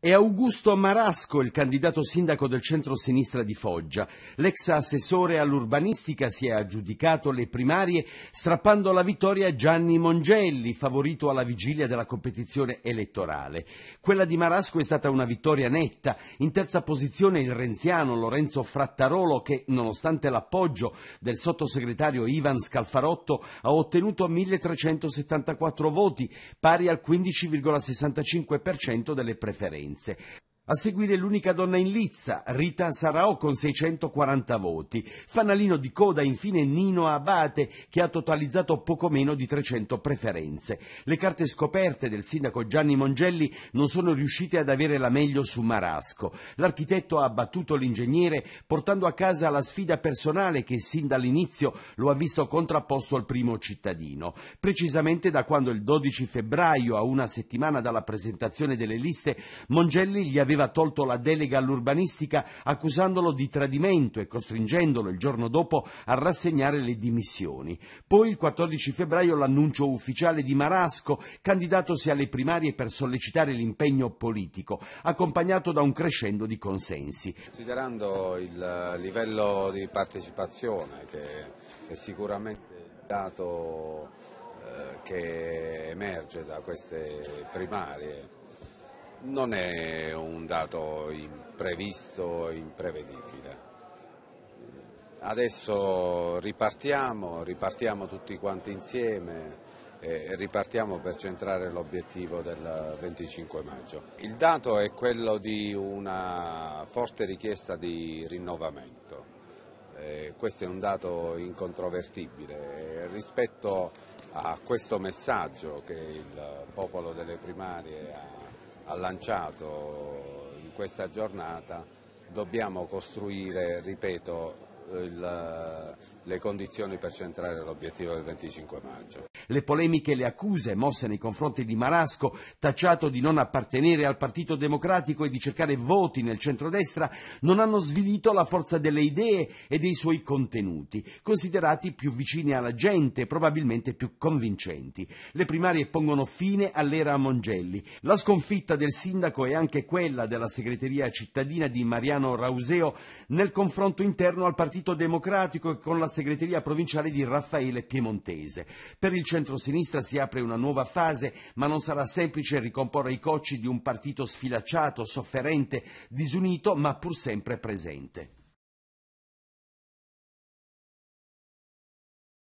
È Augusto Marasco, il candidato sindaco del centro-sinistra di Foggia. L'ex assessore all'urbanistica si è aggiudicato le primarie strappando la vittoria a Gianni Mongelli, favorito alla vigilia della competizione elettorale. Quella di Marasco è stata una vittoria netta. In terza posizione il renziano Lorenzo Frattarolo che, nonostante l'appoggio del sottosegretario Ivan Scalfarotto, ha ottenuto 1.374 voti, pari al 15,65% delle preferenze. A seguire l'unica donna in lizza, Rita Sarao con 640 voti. Fanalino di coda infine Nino Abate che ha totalizzato poco meno di 300 preferenze. Le carte scoperte del sindaco Gianni Mongelli non sono riuscite ad avere la meglio su Marasco. L'architetto ha battuto l'ingegnere portando a casa la sfida personale che sin dall'inizio lo ha visto contrapposto al primo cittadino. Precisamente da quando il 12 febbraio, a una settimana dalla presentazione delle liste, Mongelli gli aveva tolto la delega all'urbanistica accusandolo di tradimento e costringendolo il giorno dopo a rassegnare le dimissioni. Poi il 14 febbraio l'annuncio ufficiale di Marasco, candidatosi alle primarie per sollecitare l'impegno politico, accompagnato da un crescendo di consensi. Considerando il livello di partecipazione che è sicuramente dato che emerge da queste primarie, non è un dato imprevisto, imprevedibile. Adesso ripartiamo tutti quanti insieme e ripartiamo per centrare l'obiettivo del 25 maggio. Il dato è quello di una forte richiesta di rinnovamento. Questo è un dato incontrovertibile. Rispetto a questo messaggio che il popolo delle primarie ha lanciato in questa giornata, dobbiamo costruire, ripeto, le condizioni per centrare l'obiettivo del 25 maggio. Le polemiche e le accuse mosse nei confronti di Marasco, tacciato di non appartenere al Partito Democratico e di cercare voti nel centrodestra, non hanno svilito la forza delle idee e dei suoi contenuti, considerati più vicini alla gente e probabilmente più convincenti. Le primarie pongono fine all'era Mongelli. La sconfitta del sindaco e anche quella della segreteria cittadina di Mariano Rauseo nel confronto interno al Partito Democratico e con la segreteria provinciale di Raffaele Piemontese. Per il centrosinistra si apre una nuova fase, ma non sarà semplice ricomporre i cocci di un partito sfilacciato, sofferente, disunito, ma pur sempre presente.